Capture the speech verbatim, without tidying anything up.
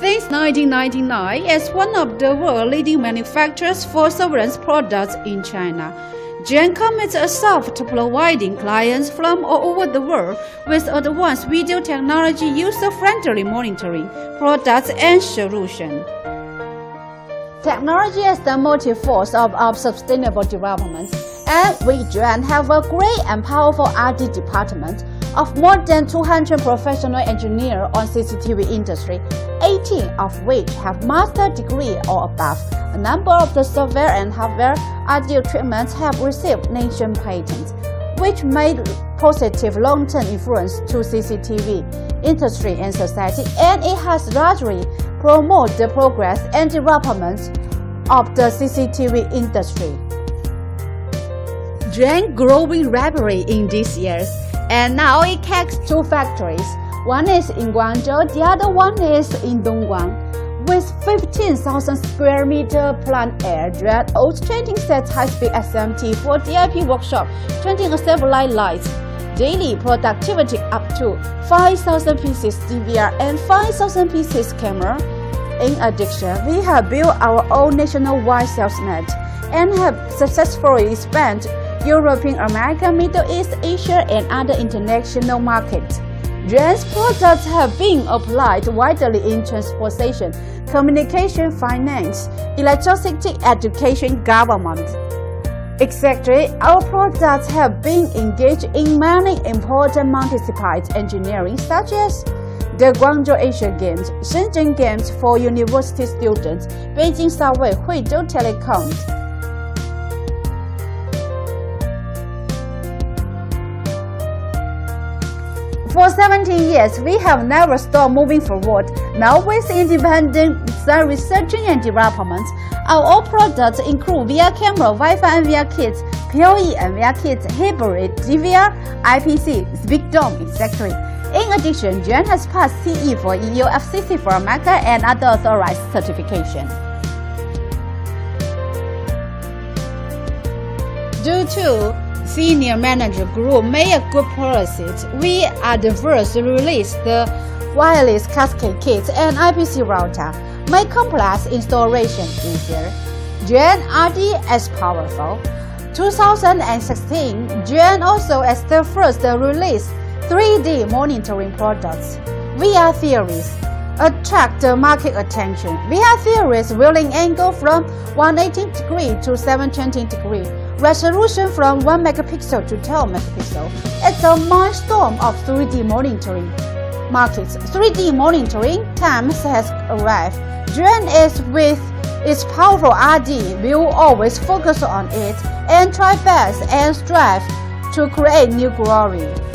Since nineteen ninety-nine, as one of the world leading manufacturers for sovereign products in China, Gencom is adept to providing clients from all over the world with advanced video technology, user-friendly monitoring, products and solutions. Technology is the motive force of our sustainable development, and we Juan have a great and powerful R and D department of more than two hundred professional engineers on C C T V industry, eighteen of which have master degree or above. A number of the software and hardware R and D treatments have received nation patents, which made positive long-term influence to C C T V industry and society, and it has largely promoted the progress and development of the C C T V industry. Juan growing rapidly in these years, and now it has two factories. One is in Guangzhou, the other one is in Dongguan. With fifteen thousand square meter plant area, old trading sets high-speed S M T for D I P workshop, trading satellite lights, daily productivity up to five thousand pieces D V R and five thousand pieces camera. In addition, we have built our own nationwide sales net and have successfully spent European, America, Middle East, Asia and other international markets. Juan's products have been applied widely in transportation, communication, finance, electricity, education, government, et cetera. Our products have been engaged in many important multi-disciplinary engineering, such as the Guangzhou Asian Games, Shenzhen Games for University Students, Beijing Subway, Huizhou Telecoms. For seventeen years, we have never stopped moving forward. Now, with independent design researching and development, our all products include V R camera, Wi-Fi and V R kits, P O E and V R kits, hybrid, D V R, I P C, Speak Dome, et cetera. In addition, Juan has passed C E for E U, F C C for America, and other authorized certifications. Due to Senior Manager Group made a good policy. We are the first to release the wireless cascade kit and I P C router, make complex installation easier. J N R D is powerful. twenty sixteen, Juan also is the first to release three D monitoring products. V R theories attract the market attention. V R theories varying angle from one hundred eighteen degree to seven hundred twenty degree. Resolution from one megapixel to twelve megapixel. It's a milestone of three D monitoring markets. three D monitoring times has arrived. Juan is with its powerful R and D. We will always focus on it and try best and strive to create new glory.